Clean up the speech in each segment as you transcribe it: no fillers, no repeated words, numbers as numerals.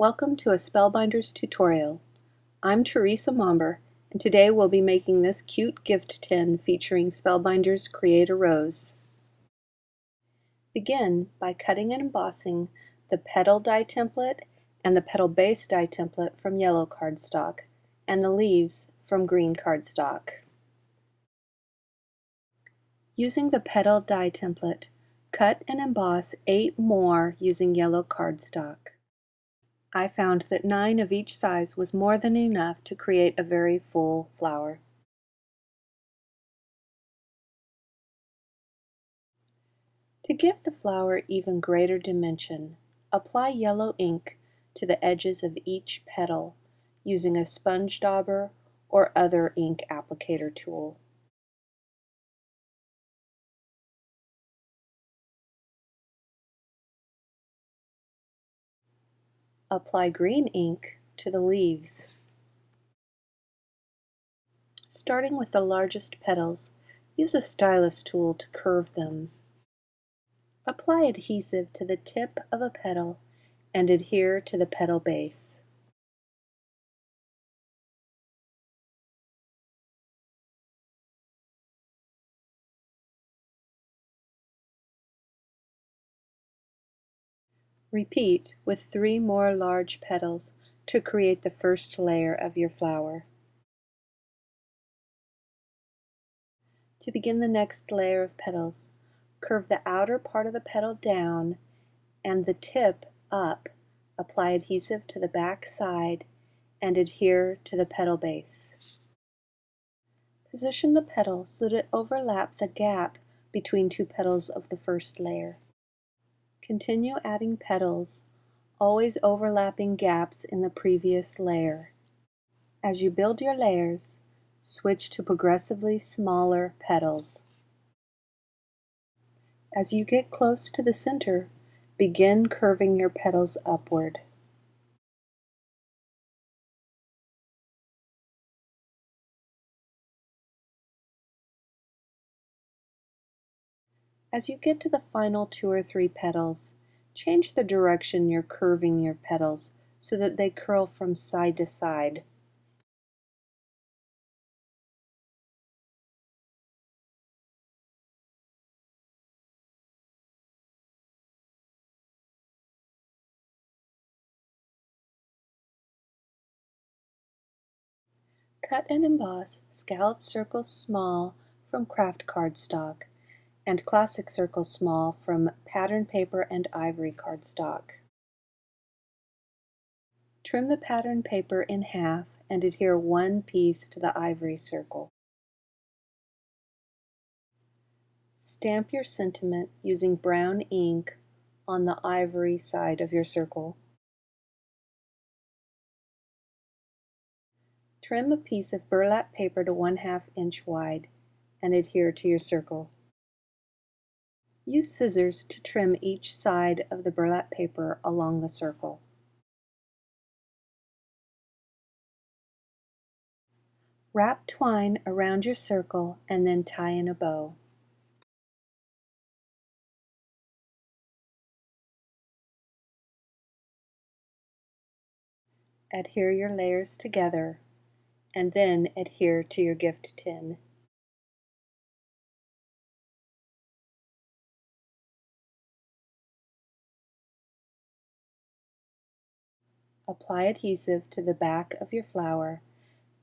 Welcome to a Spellbinders tutorial. I'm Theresa Momber, and today we'll be making this cute gift tin featuring Spellbinders Create a Rose. Begin by cutting and embossing the petal die template and the petal base die template from yellow cardstock and the leaves from green cardstock. Using the petal die template, cut and emboss 8 more using yellow cardstock. I found that 9 of each size was more than enough to create a very full flower. To give the flower even greater dimension, apply yellow ink to the edges of each petal using a sponge dauber or other ink applicator tool. Apply green ink to the leaves. Starting with the largest petals, use a stylus tool to curve them. Apply adhesive to the tip of a petal and adhere to the petal base. Repeat with 3 more large petals to create the first layer of your flower. To begin the next layer of petals, curve the outer part of the petal down and the tip up. Apply adhesive to the back side and adhere to the petal base. Position the petal so that it overlaps a gap between 2 petals of the first layer. Continue adding petals, always overlapping gaps in the previous layer. As you build your layers, switch to progressively smaller petals. As you get close to the center, begin curving your petals upward. As you get to the final 2 or 3 petals, change the direction you're curving your petals so that they curl from side to side. Cut and emboss scallop circles small from craft cardstock and classic circle small from pattern paper and ivory cardstock. Trim the pattern paper in half and adhere 1 piece to the ivory circle. Stamp your sentiment using brown ink on the ivory side of your circle. Trim a piece of burlap paper to 1/2 inch wide and adhere to your circle. Use scissors to trim each side of the burlap paper along the circle. Wrap twine around your circle and then tie in a bow. Adhere your layers together and then adhere to your gift tin. Apply adhesive to the back of your flower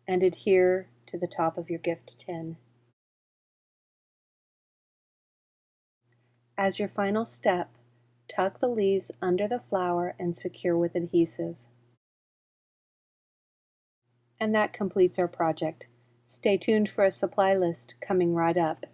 and adhere to the top of your gift tin. As your final step, tuck the leaves under the flower and secure with adhesive. And that completes our project. Stay tuned for a supply list coming right up.